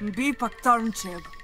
Mbi paktar në qebë.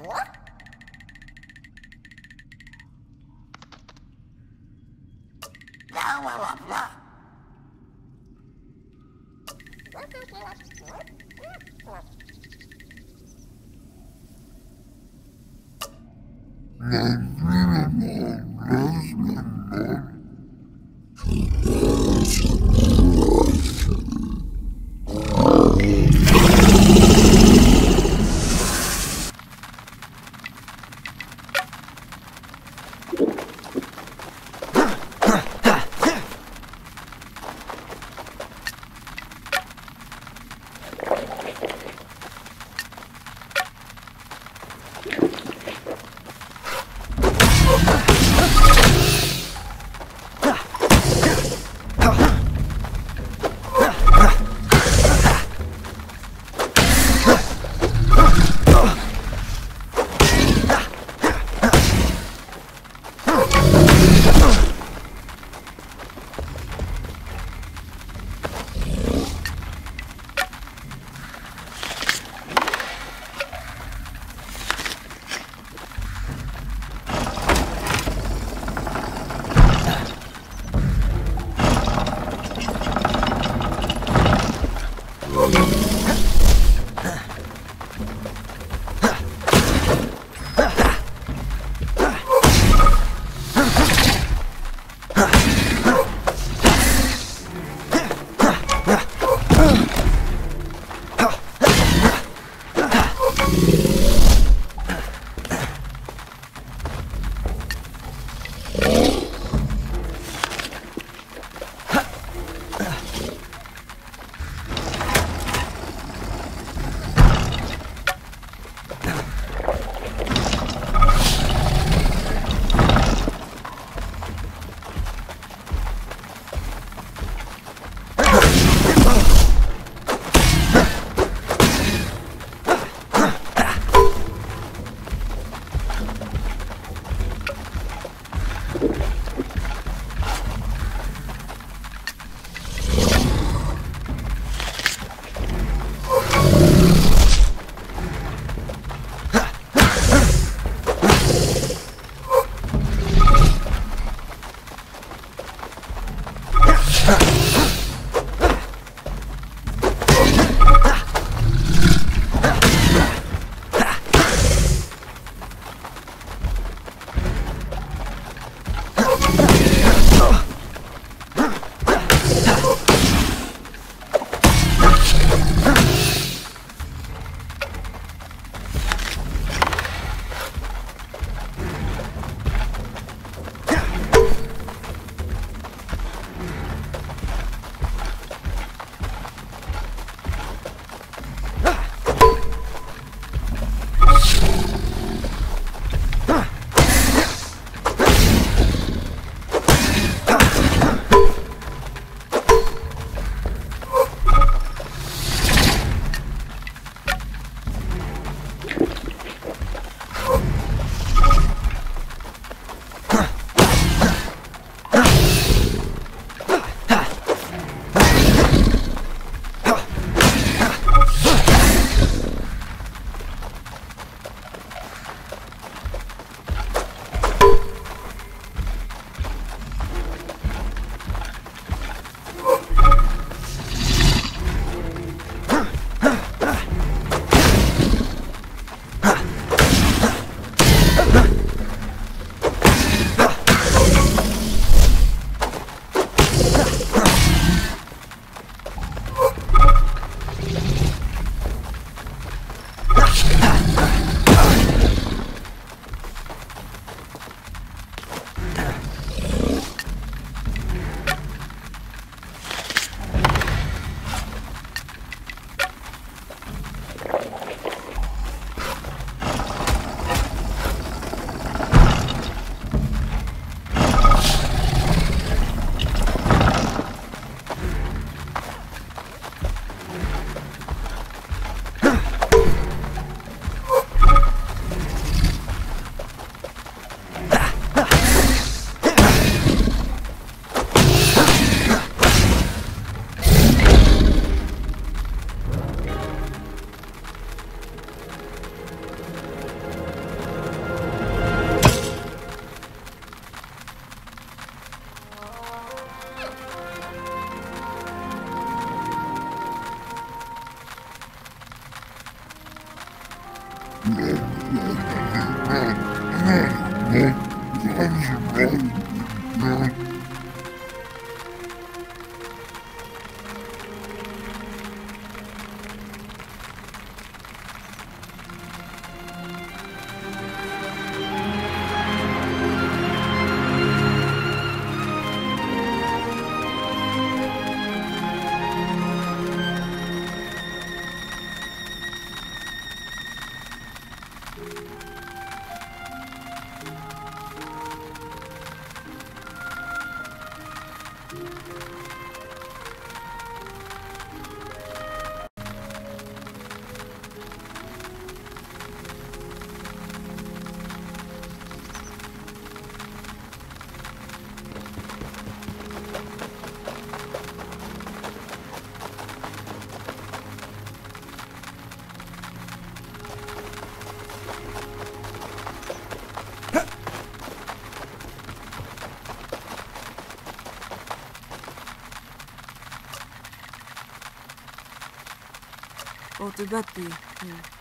What? What would that be? Yeah.